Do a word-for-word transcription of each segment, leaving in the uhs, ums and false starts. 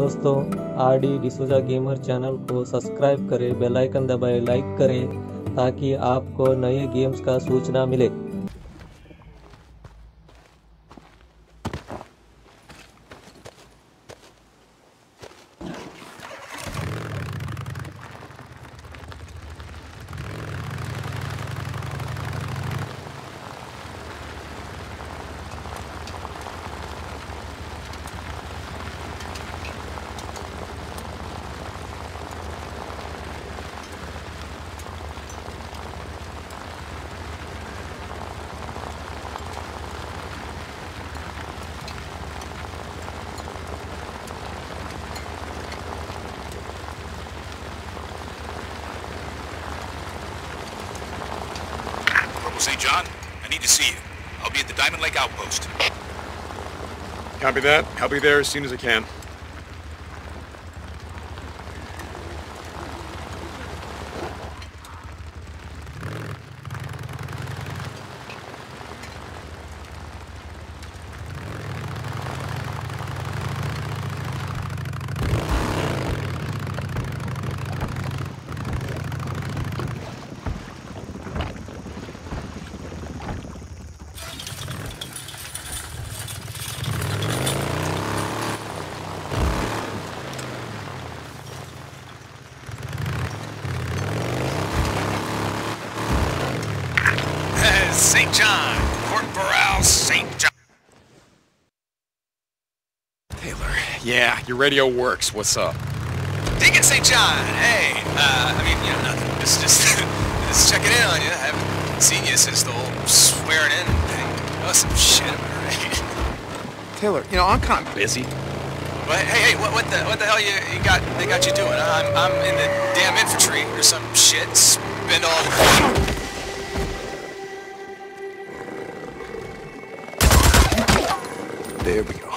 दोस्तों R D D'Souza gamer channel को subscribe करें, बेल आइकन दबाएं, लाइक करें ताकि आपको नए गेम्स का सूचना मिले। Saint John, I need to see you. I'll be at the Diamond Lake outpost. Copy that. I'll be there as soon as I can. Saint John, Fort Burrell, Saint John. Taylor, yeah, your radio works. What's up? Deacon Saint John, hey. Uh, I mean, you know, nothing. Just, just, just checking in on you. I haven't seen you since the whole swearing in thing. You know some shit, am I right? Taylor, you know, I'm kind of busy. But hey, hey, what, what the, what the hell you, you got? They got you doing? I'm, I'm in the damn infantry or some shit. Spend all the. There we go. Well,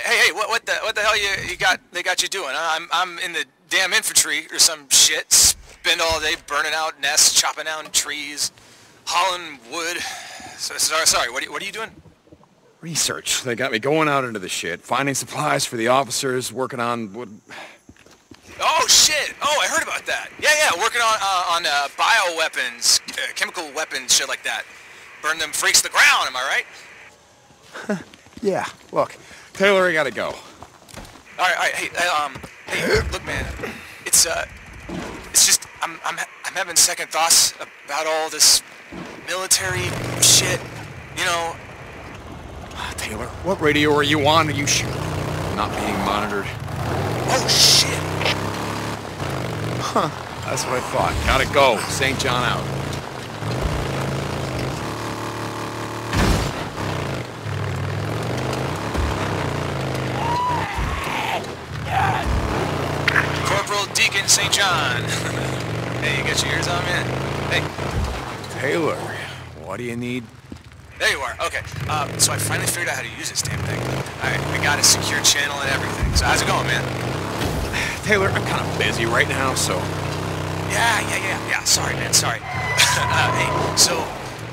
hey, hey, what, what the, what the hell you, you got? They got you doing? I'm, I'm in the damn infantry or some shit. Spend all day burning out nests, chopping down trees. Holland Wood. So, sorry, sorry. What are, you, what are you doing? Research. They got me going out into the shit, finding supplies for the officers, working on wood. Oh shit! Oh, I heard about that. Yeah, yeah, working on uh, on uh, bioweapons, uh, chemical weapons, shit like that. Burn them freaks to the ground. Am I right? Yeah. Look, Taylor, I gotta go. All right, all right. Hey, um, hey, look, man. It's uh, it's just I'm I'm I'm having second thoughts about all this. Military shit, you know. Taylor, what radio are you on? Are you sure? Not being monitored. Oh shit! Huh? That's what I thought. Gotta go. Saint John out. Corporal Deacon Saint John. Hey, you got your ears on, man? Hey. Taylor, what do you need? There you are, okay. Uh, so I finally figured out how to use this damn thing. I, I got a secure channel and everything. So how's it going, man? Taylor, I'm kind of busy right now, so... Yeah, yeah, yeah, yeah. Sorry, man, sorry. uh, hey, so,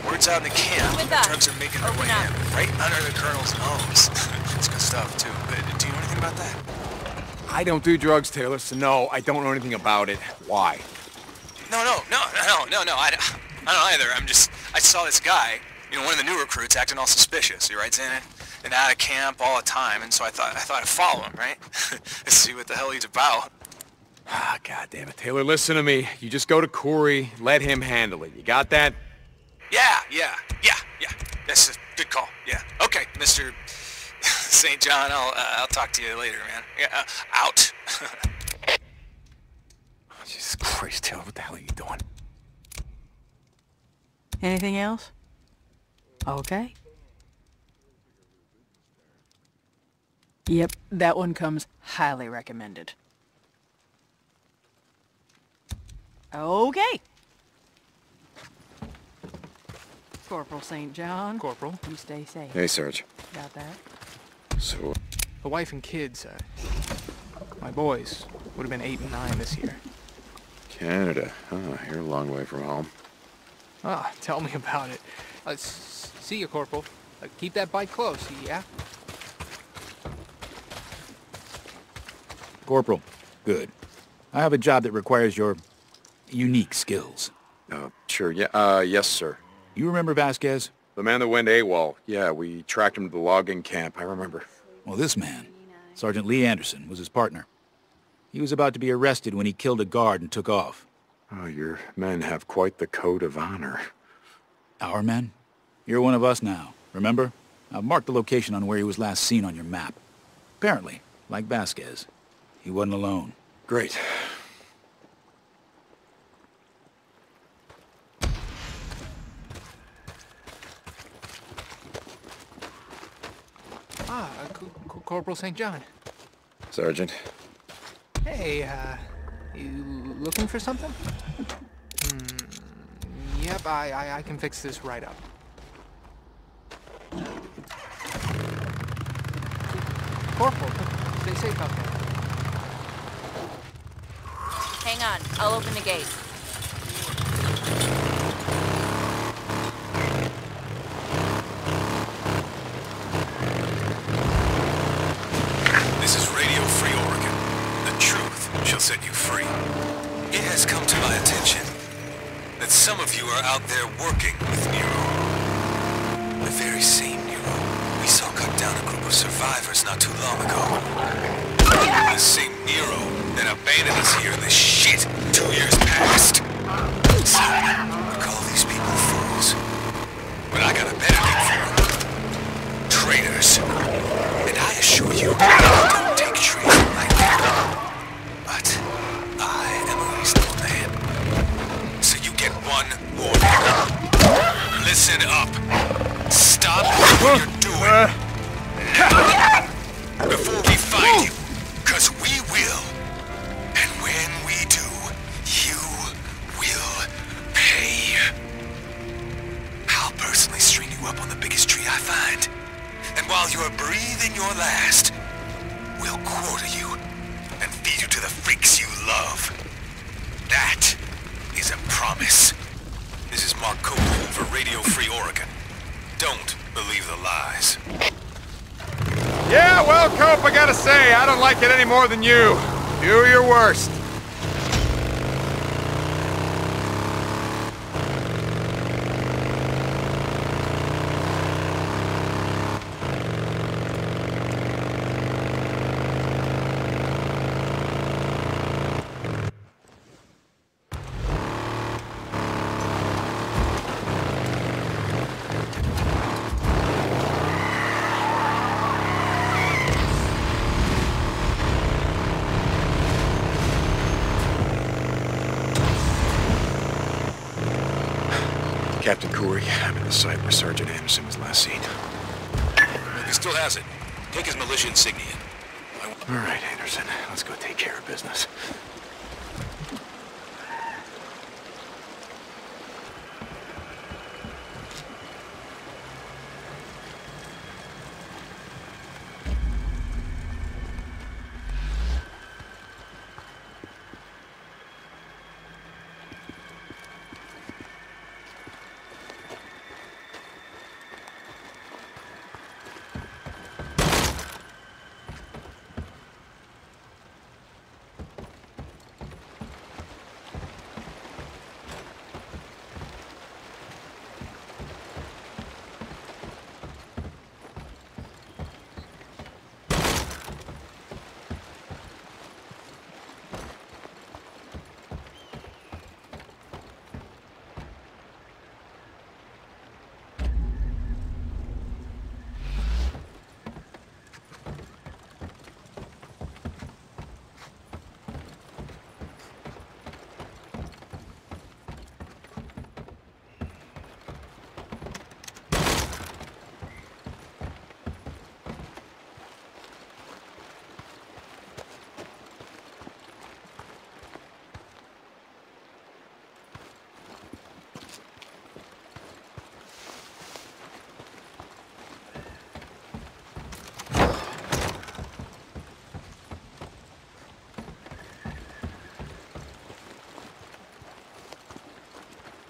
word's out in the camp. Drugs are making their way in, right under the colonel's nose. It's good stuff, too. But do you know anything about that? I don't do drugs, Taylor, so no, I don't know anything about it. Why? No, no, no, no, no, no, I... I don't either. I'm just, I saw this guy, you know, one of the new recruits acting all suspicious. He rides in and out of camp all the time, and so I thought I thought I'd follow him, right? Let's see what the hell he's about. Ah, God damn it. Taylor, listen to me. You just go to Corey, let him handle it. You got that? Yeah, yeah, yeah, yeah. That's a good call, yeah. Okay, Mister Saint John, I'll, uh, I'll talk to you later, man. Yeah, uh, out. Oh, Jesus Christ, Taylor, what the hell are you doing? Anything else? Okay. Yep, that one comes highly recommended. Okay. Corporal Saint John. Corporal. You stay safe. Hey, Serge. Got that? So... The wife and kids, uh, my boys, would have been eight and nine this year. Canada, huh? You're a long way from home. Ah, tell me about it. Uh, see you, Corporal. Uh, keep that bike close, yeah? Corporal, good. I have a job that requires your unique skills. Uh, sure, yeah, uh, yes, sir. You remember Vasquez? The man that went AWOL. Yeah, we tracked him to the logging camp, I remember. Well, this man, Sergeant Lee Anderson, was his partner. He was about to be arrested when he killed a guard and took off. Oh, your men have quite the code of honor. Our men? You're one of us now, remember? I've marked the location on where he was last seen on your map. Apparently, like Vasquez, he wasn't alone. Great. Ah, uh, C C Corporal Saint John. Sergeant. Hey, uh, you looking for something? Mm, yep, I, I, I can fix this right up. Corporal, stay safe out there. Hang on, I'll open the gate. This is Radio Free Oregon. The truth shall set you free. It has come to my attention that some of you are out there working with Nero. The very same Nero we saw cut down a group of survivors not too long ago. The same Nero that abandoned us here in this shit two years past. So, I call these people fools. But I got a better thing for them. Traitors. And I assure you, I don't take traitors like that. But I am a reasonable man. So you get one warning. Listen up. Stop what you're doing. Now, before we find you, because we will. And when we do, you will pay. I'll personally string you up on the biggest tree I find. And while you are breathing your last, we'll quarter you. And feed you to the freaks you love. That is a promise. This is Mark Copeland for Radio Free Oregon. Don't believe the lies. Yeah, well, Cope, I gotta say, I don't like it any more than you. Do your worst. Captain Corey, I'm in the site where Sergeant Anderson was last seen. If he still has it, take his militia insignia. All right, Anderson, let's go take care of business.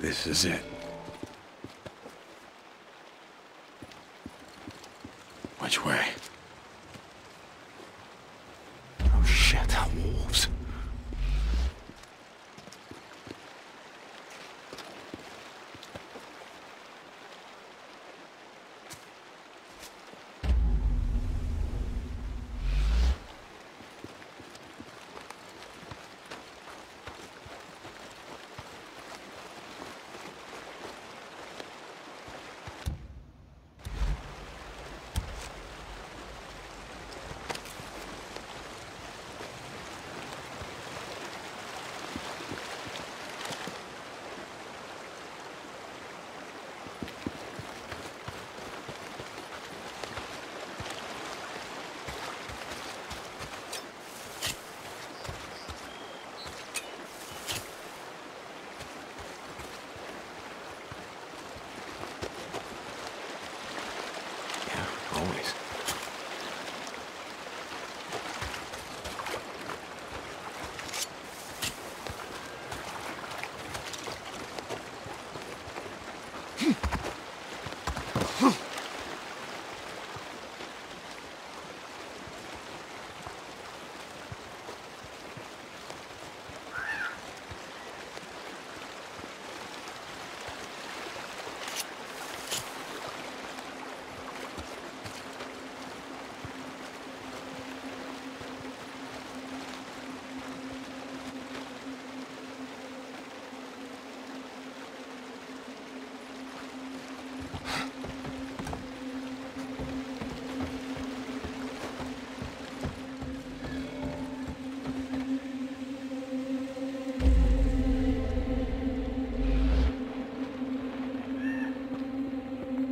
This is it. Which way? Oh shit, wolves.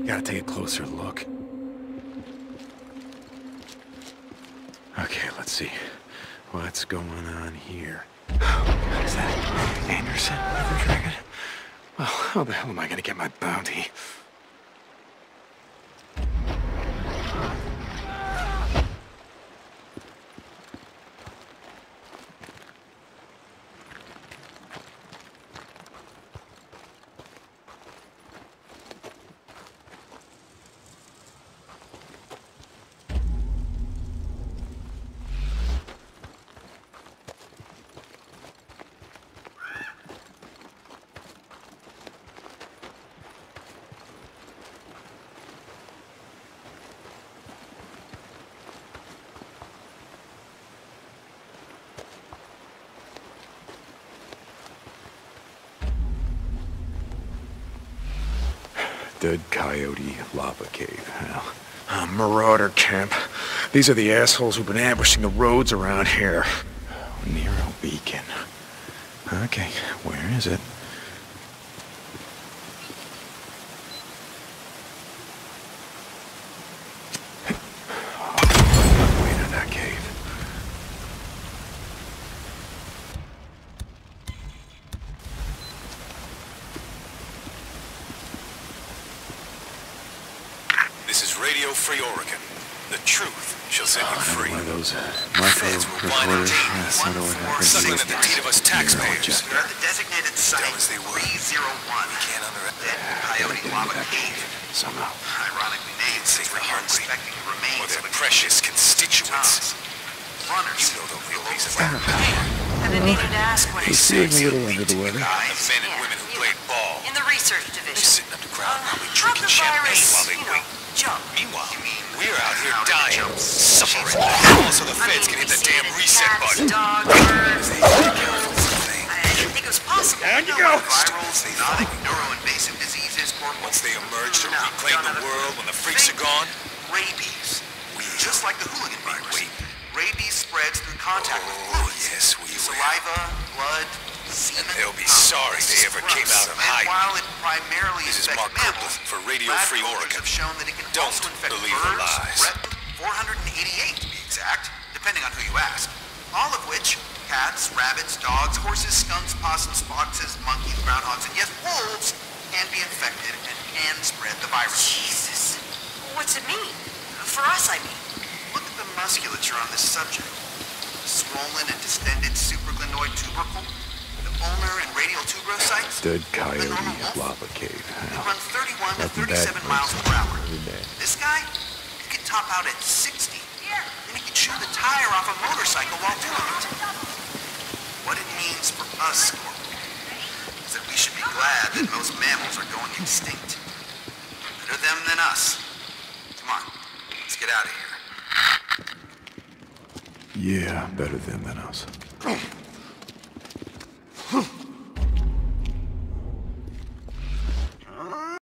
Gotta take a closer look. Okay, let's see. What's going on here? Oh, what is that? Anderson, River Dragon? Well, how the hell am I gonna get my bounty? Dead Coyote Lava Cave. Well, a marauder camp. These are the assholes who've been ambushing the roads around here. Oh, Nero Beacon. Okay, where is it? Under the weather. Guys, men and yeah, women who yeah. played ball. In the research division. They're sitting underground, uh, probably drinking champagne virus, while they wait. Know, jump. Meanwhile, we're out here dying, suffering. Also, the feds I mean, can hit the damn reset button. Dogs, birds, they I didn't think it was possible. Down you go. Virals, they thought neuroinvasive diseases. Once they emerge to no, reclaim the world when the freaks are gone. Rabies. Just like the hooligan virus. Rabies spreads through contact with fluids. Yes, we saliva, blood. And they'll be sorry they ever came out of hiding. This is Mark Copeland for Radio Free Oregon. Don't believe the lies. four hundred eighty-eight to be exact, depending on who you ask. All of which, cats, rabbits, dogs, horses, skunks, possums, foxes, monkeys, groundhogs, and yes, wolves, can be infected and can spread the virus. Jesus. What's it mean? For us, I mean. Look at the musculature on this subject. Swollen and distended supraglandoid tubercle. Ulmer and Radial two-row sites. Dead coyote, lava cave. They run thirty-one to thirty-seven miles per hour. This guy, he could top out at sixty. And he could chew the tire off a motorcycle while doing it. What it means for us, Corporal, is that we should be glad that most mammals are going extinct. Better them than us. Come on, let's get out of here. Yeah, better them than us.